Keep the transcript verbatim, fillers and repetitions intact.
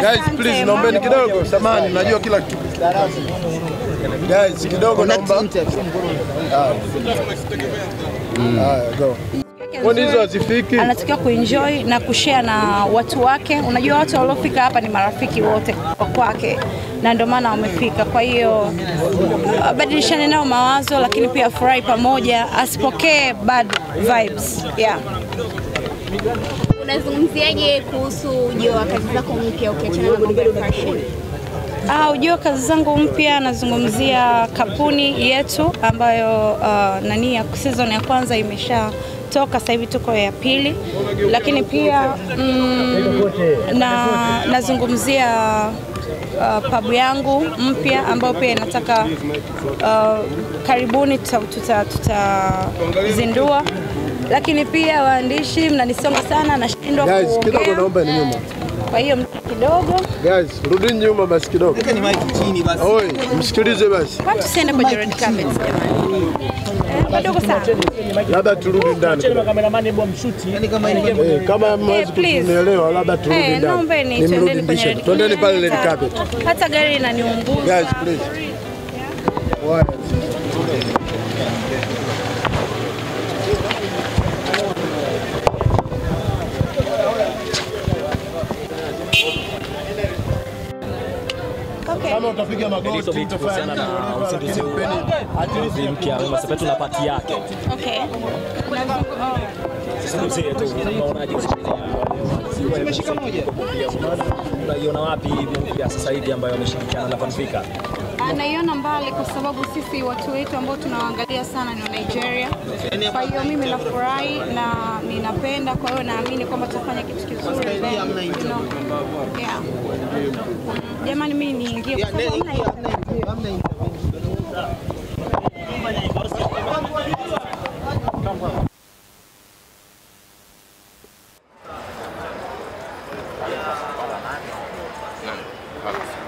Guys, please naombeni kidogo samani, najua kila kitu. Guys, kidogo naomba. Go. Kwani hizo hazifiki? Anatakiwa kuenjoy na kushare na watu wake. Unajua watu waliofika hapa ni marafiki wote kwa kwake. Na ndio maana wamefika. Kwa hiyo badilishane nao mawazo, lakini pia furahi pamoja, asipokee bad vibes. Yeah. Unazungumziaje kuhusu ujio wa kazi zako mpya ukiachana na mambo ya fashion? Ah, ujio kazi zangu mpya nazungumzia kampuni yetu ambayo uh, nani ya season ya kwanza imesha toka, sasa hivi tuko ya pili, lakini pia mm, na nazungumzia uh, pub yangu mpya ambayo pia nataka uh, karibuni tutazindua, lakini pia waandishi mnanisonga sana na shindwa kuongea. Guys, kidogo naomba ni nyuma. Kwa hiyo kidogo. Guys, rudi nyuma basi kidogo. Weka ni mic chini basi. Oi, msikilize basi. Kwa tusende kwa Jared Carpets jamani. Kidogo sana. Labda turudi ndani. Chelewa cameraman hebu amshuti. Yaani kama ile kama mwanzo tumeelewa labda turudi ndani. Eh, naombeni twendeni kwenye Jared. Twendeni pale Jared Carpets. Hata gari inaniunguza. Guys, please. Why? Utapiga magoti tutafanya na usingizi upeni atilizi mkia wema sasa tunapati yake. Okay, sisi zetu tunaonaje sisi tumeshika moja unaiona wapi hivi sasa hivi ambayo ameshirikiana na Panfika? Anaiona mbali kwa sababu sisi watu wetu ambao tunawaangalia sana ni Nigeria. Kwa hiyo mimi nafurahi na ninapenda, kwa hiyo naamini kwamba tutafanya kitu kizuri. Yeah. Jamani mimi niingie kwa sababu hamna hamna interview. Come on.